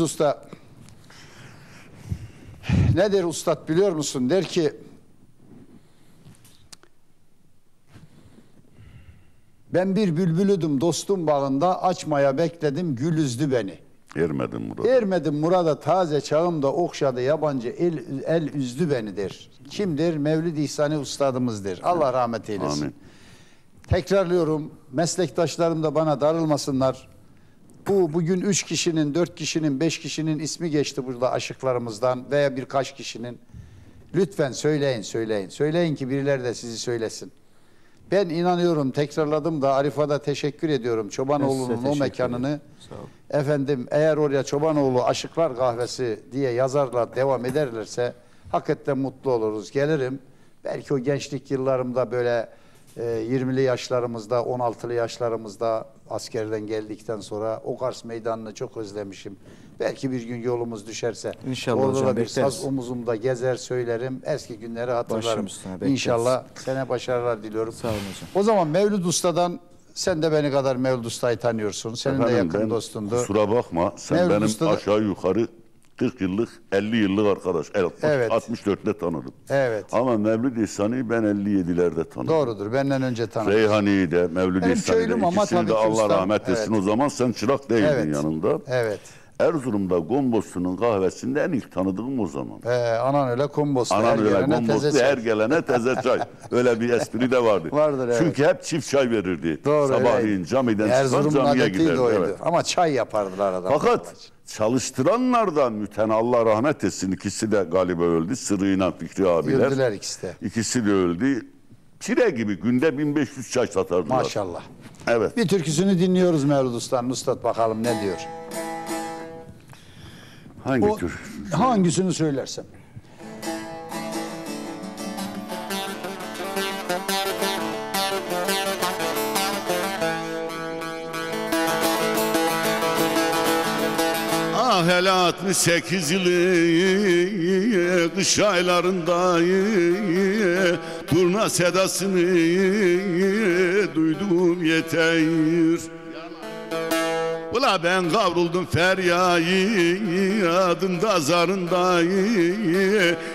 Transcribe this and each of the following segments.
Usta, ne der ustad biliyor musun? Der ki, ben bir bülbülüdüm dostum bağında, açmaya bekledim gül üzdü beni. Ermedim murada. Ermedim murada taze çağımda, okşadı yabancı el üzdü beni der. Kimdir? Mevlüt İhsani ustadımızdır. Allah rahmet eylesin. Amin. Tekrarlıyorum, meslektaşlarım da bana darılmasınlar. Bu bugün 3 kişinin, 4 kişinin, 5 kişinin ismi geçti burada aşıklarımızdan veya birkaç kişinin. Lütfen söyleyin, söyleyin. Söyleyin ki birileri de sizi söylesin. Ben inanıyorum, tekrarladım da Arif'e de teşekkür ediyorum. Çobanoğlu'nun o mekanını. Efendim, eğer oraya Çobanoğlu Aşıklar Kahvesi diye yazarlar, devam ederlerse hakikaten mutlu oluruz. Gelirim. Belki o gençlik yıllarımda böyle 20'li yaşlarımızda, 16'lı yaşlarımızda askerden geldikten sonra o Kars meydanını çok özlemişim. Belki bir gün yolumuz düşerse İnşallah orada hocam, da bir bekleriz. Saz omuzumda gezer söylerim. Eski günleri hatırlarım. İnşallah sene başarılar diliyorum. Sağ olun hocam. O zaman Mevlüt Usta'dan, sen de beni kadar Mevlüt Usta'yı tanıyorsun. Senin efendim, de yakın dostundu. Kusura bakma sen Mevlüt benim Usta'da... aşağı yukarı 40 yıllık, 50 yıllık arkadaş. Evet. 64'te tanıdım. Evet. Ama Mevlüt İhsani'yi ben 57'lerde tanıdım. Doğrudur, benden önce tanıdım. Reyhani'yi de, Mevlüt İhsani'yi de, ikisini de Allah rahmet etsin. Evet. O zaman sen çırak değildin yanında. Evet. Erzurum'da Gomboslu'nun kahvesinde en ilk tanıdığım o zaman. Anan öyle Gomboslu, her gelene teze çay. Öyle bir espri de vardı. Vardır, evet. Çünkü hep çift çay verirdi. Doğru, sabahleyin camiden çıkan camiye giderdi. Evet. Ama çay yapardılar adam. Fakat çalıştıranlardan müten Allah rahmet etsin, ikisi de galiba öldü. Sırri'yle Fikri abiler. Öldüler ikisi de. İkisi de öldü. Çire gibi günde 1500 çay satardılar. Maşallah. Evet. Bir türküsünü dinliyoruz Mevlüt Usta'nın. Nusret bakalım ne diyor. Hangi tür? Hangisini söylersem. Ah hele 68 yılı kış aylarında Turna Sedasını duydum yeter. Ula ben kavruldum feryadım da zarında,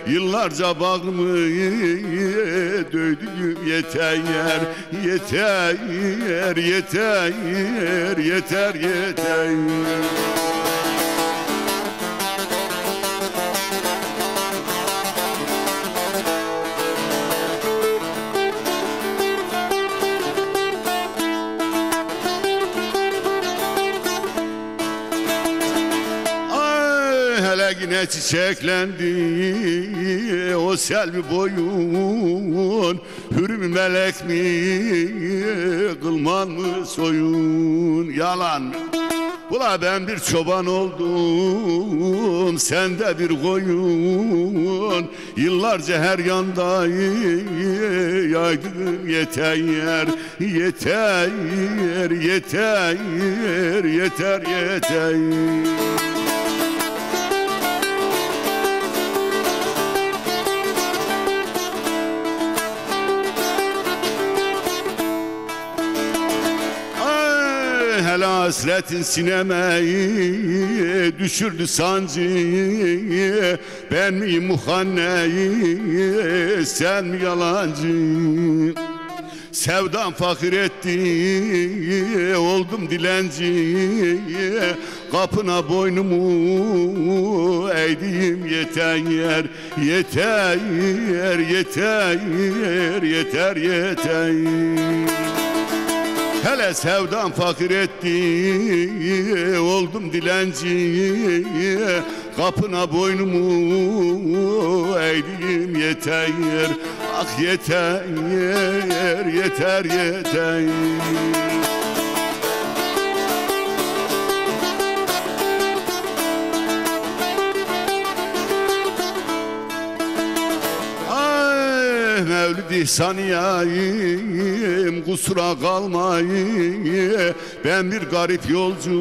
yıllarca bağımı dövdüm yeter, yeter, yeter, yeter, yeter, yeter. Yine çiçeklendi o selvi boyun, hürüm melek mi kılman mı soyun, yalan mı? Ula ben bir çoban oldum, sen de bir koyun, yıllarca her yanda yaydım yeter, yeter, yeter, yeter, yeter, yeter. Hasretin sinemeyi düşürdü sancıyı, ben miyim muhanneyi, sen mi yalancı? Sevdan fakir etti, oldum dilenci, kapına boynumu eğdiğim yeter, yeter, yeter, yeter, yeter, yeter, yeter. Hele sevdan fakir etti, oldum dilenci, kapına boynumu eğdim yeter, ah yeter, yeter, yeter. Mevlüt İhsani'yim kusura kalmayı, ben bir garip yolcu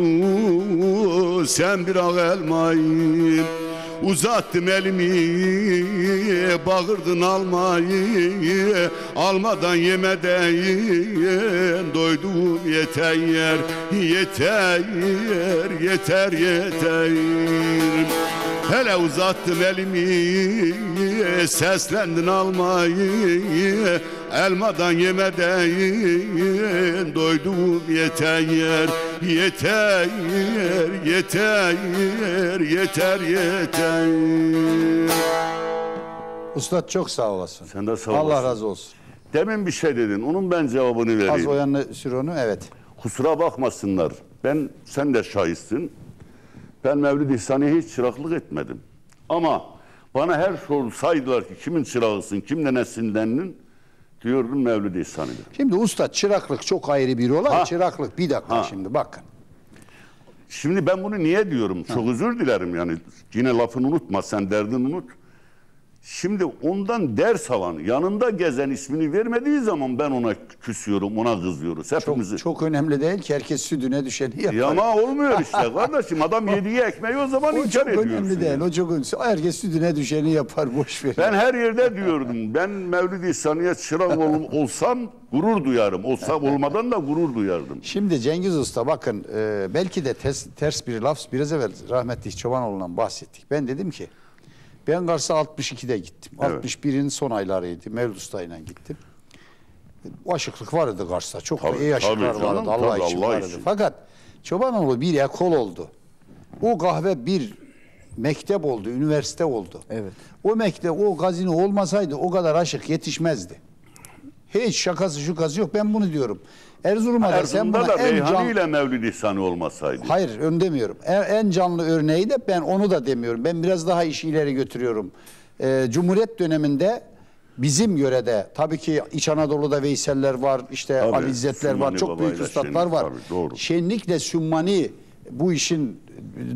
sen bir ağ elmayım. Uzattım elimi, bağırdın almayı, almadan yemeden doydum yeter, yeter, yeter, yeter. Hele uzattım elimi, seslendin almayı, elmadan yemeden doydum yeter, yeter, yeter, yeter, yeter. Üstad çok sağ olasın. Sen de sağ olasın. Allah razı olsun. Demin bir şey dedin, onun ben cevabını vereyim. Az o yanına sür onu, evet. Kusura bakmasınlar, ben, sen de şahitsin. Ben Mevlüt İhsani'ye hiç çıraklık etmedim. Ama bana her sorsaydılar ki kimin çırağısın, kimden esinlendin, diyordum Mevlüt İhsani'dir. Şimdi usta, çıraklık çok ayrı bir olay. Ha. Çıraklık, bir dakika ha. Şimdi bakın. Şimdi ben bunu niye diyorum? Çok ha. Özür dilerim yani. Yine lafını unutma, sen derdini unut. Şimdi ondan ders alan, yanında gezen ismini vermediği zaman ben ona küsüyorum, ona kızıyoruz hepimizi. Çok önemli değil ki, herkes südüne düşeni yapar. Ya ama olmuyor işte kardeşim, adam yediği ekmeği o zaman o inkar ediyorsun. O çok önemli değil, o çok önemli. Herkes südüne düşeni yapar, boş ver. Ben her yerde diyordum, ben Mevlüt İhsani'ye çırak olsam gurur duyarım. Olsam olmadan da gurur duyardım. Şimdi Cengiz Usta bakın, belki de ters bir laf, biraz evvel rahmetli Çobanoğlu'ndan bahsettik. Ben dedim ki, ben Kars'a 62'de gittim. Evet. 61'in son aylarıydı. Mevlüt Usta'yla gittim. Aşıklık vardı Kars'ta. Çok tabii, iyi aşıklar canım, vardı. Allah için vardı. İçin. Fakat Çobanoğlu bir ekol oldu. O kahve bir mektep oldu, üniversite oldu. Evet. O mektep, o gazino olmasaydı o kadar aşık yetişmezdi. Hiç şakası şukası yok. Ben bunu diyorum. Erzurum'da da sen buna en Reyhani canlı... ile Mevlüt İhsani olmasaydı. Hayır, onu demiyorum. En canlı örneği de ben onu da demiyorum. Ben biraz daha işi ileri götürüyorum. Cumhuriyet döneminde bizim yörede, tabii ki İç Anadolu'da Veyseller var, işte tabii, Ali İzzetler var, çok büyük üstadlar var. Tabii, Şenlik'le Sümani bu işin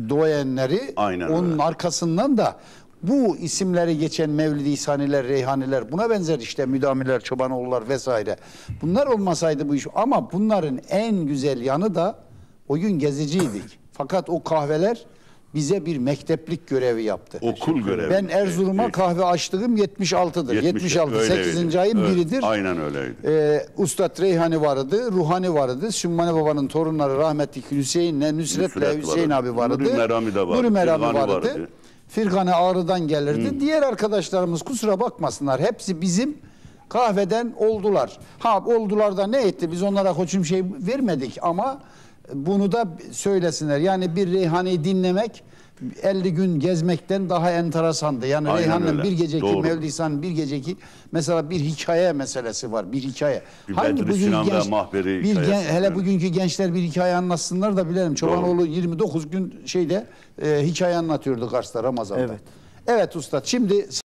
doyenleri, aynen onun öyle. Arkasından da bu isimleri geçen Mevlid-i İhsaniler, Reyhaniler, buna benzer işte Müdamiler, Çobanoğullar vesaire. Bunlar olmasaydı bu iş. Ama bunların en güzel yanı da o gün geziciydik. Fakat o kahveler bize bir mekteplik görevi yaptı. Okul görevi. Ben Erzurum'a kahve açtığım 76'dır. 76, 8. ayın biridir. Aynen öyleydi. Ustad Reyhani vardı, Ruhani vardı, Sümani Baba'nın torunları rahmetli Hüseyin'le, Nusret'le Hüseyin abi vardı. Nuri Merami vardı. Firgane Ağrı'dan gelirdi. Diğer arkadaşlarımız kusura bakmasınlar. Hepsi bizim kahveden oldular. Ha oldular da ne etti? Biz onlara koçum şey vermedik ama bunu da söylesinler. Yani bir Reyhani'yi dinlemek 50 gün gezmekten daha enteresandı. Yani Reyhan'ın bir geceki, Mevlüt İhsani'nin bir geceki mesela bir hikaye meselesi var. Bir hikaye. Hangi bugün hele bugünkü gençler bir hikaye anlatsınlar da bilelim. Çobanoğlu 29 gün şeyde hikaye anlatıyordu Kars'ta Ramazan'da. Evet. Evet ustad şimdi